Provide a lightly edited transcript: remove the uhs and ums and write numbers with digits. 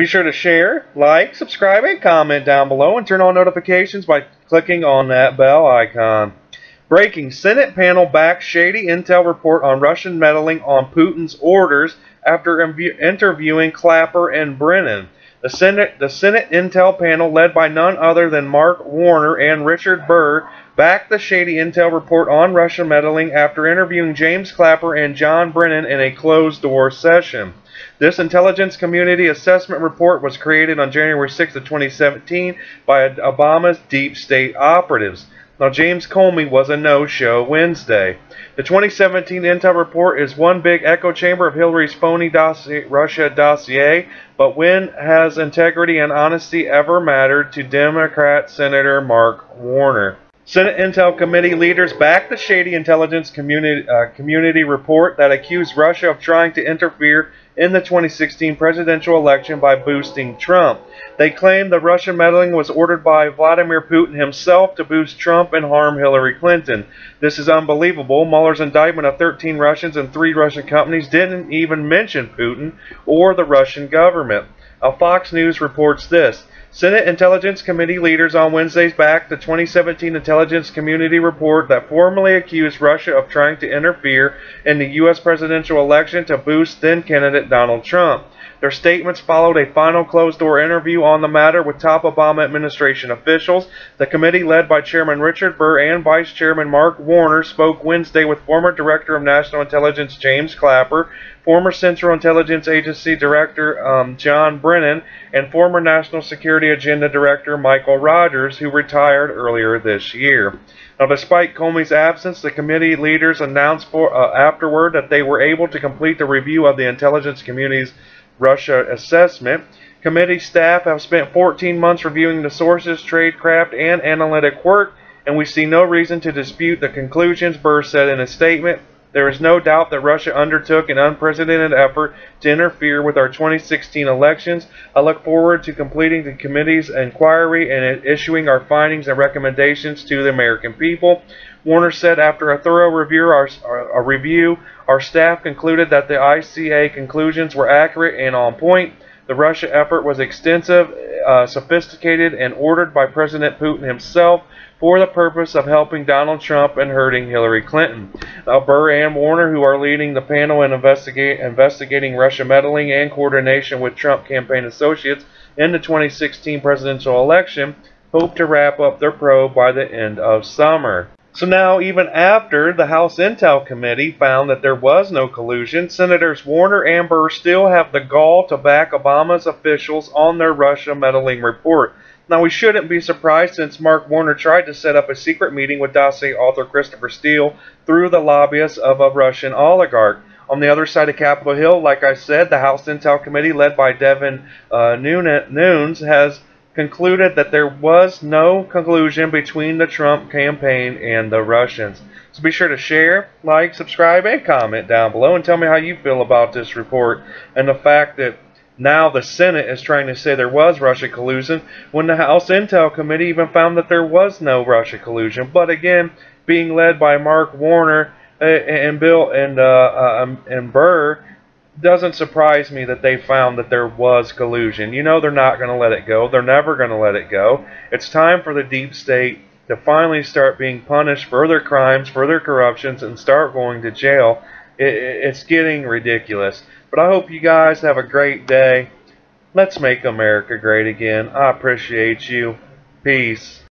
Be sure to share, like, subscribe, and comment down below, and turn on notifications by clicking on that bell icon. Breaking: Senate panel backs shady intel report on Russian meddling on Putin's orders after interviewing Clapper and Brennan. The Senate intel panel, led by none other than Mark Warner and Richard Burr, backed the shady intel report on Russian meddling after interviewing James Clapper and John Brennan in a closed-door session. This intelligence community assessment report was created on January 6, 2017 by Obama's deep state operatives. Now, James Comey was a no-show Wednesday. The 2017 intel report is one big echo chamber of Hillary's phony Russia dossier, but when has integrity and honesty ever mattered to Democrat Senator Mark Warner? Senate Intel Committee leaders backed the shady intelligence community report that accused Russia of trying to interfere in the 2016 presidential election by boosting Trump. They claimed the Russian meddling was ordered by Vladimir Putin himself to boost Trump and harm Hillary Clinton. This is unbelievable. Mueller's indictment of 13 Russians and 3 Russian companies didn't even mention Putin or the Russian government. Fox News reports this. Senate Intelligence Committee leaders on Wednesday backed the 2017 Intelligence Community report that formally accused Russia of trying to interfere in the U.S. presidential election to boost then-candidate Donald Trump. Their statements followed a final closed-door interview on the matter with top Obama administration officials. The committee, led by Chairman Richard Burr and Vice Chairman Mark Warner, spoke Wednesday with former Director of National Intelligence James Clapper, former Central Intelligence Agency Director John Brennan, and former National Security Agenda Director Michael Rogers, who retired earlier this year. Now, despite Comey's absence, the committee leaders announced afterward that they were able to complete the review of the intelligence community's Russia assessment. Committee staff have spent 14 months reviewing the sources, tradecraft, and analytic work, and we see no reason to dispute the conclusions, Burr said in a statement. There is no doubt that Russia undertook an unprecedented effort to interfere with our 2016 elections. I look forward to completing the committee's inquiry and issuing our findings and recommendations to the American people. Warner said after a thorough review, our staff concluded that the ICA conclusions were accurate and on point. The Russia effort was extensive, sophisticated, and ordered by President Putin himself for the purpose of helping Donald Trump and hurting Hillary Clinton. Burr and Warner, who are leading the panel in investigating Russia meddling and coordination with Trump campaign associates in the 2016 presidential election, hope to wrap up their probe by the end of summer. So now, even after the House Intel Committee found that there was no collusion, Senators Warner and Burr still have the gall to back Obama's officials on their Russia meddling report. Now, we shouldn't be surprised, since Mark Warner tried to set up a secret meeting with dossier author Christopher Steele through the lobbyists of a Russian oligarch. On the other side of Capitol Hill, like I said, the House Intel Committee, led by Devin Nunes, has concluded that there was no collusion between the Trump campaign and the Russians. So be sure to share, like, subscribe, and comment down below, and tell me how you feel about this report and the fact that now the Senate is trying to say there was Russia collusion when the House Intel Committee even found that there was no Russia collusion. But again, being led by Mark Warner and Burr, doesn't surprise me that they found that there was collusion. You know they're not going to let it go. They're never going to let it go. It's time for the deep state to finally start being punished for their crimes, for their corruptions, and start going to jail. It's getting ridiculous. But I hope you guys have a great day. Let's make America great again. I appreciate you. Peace.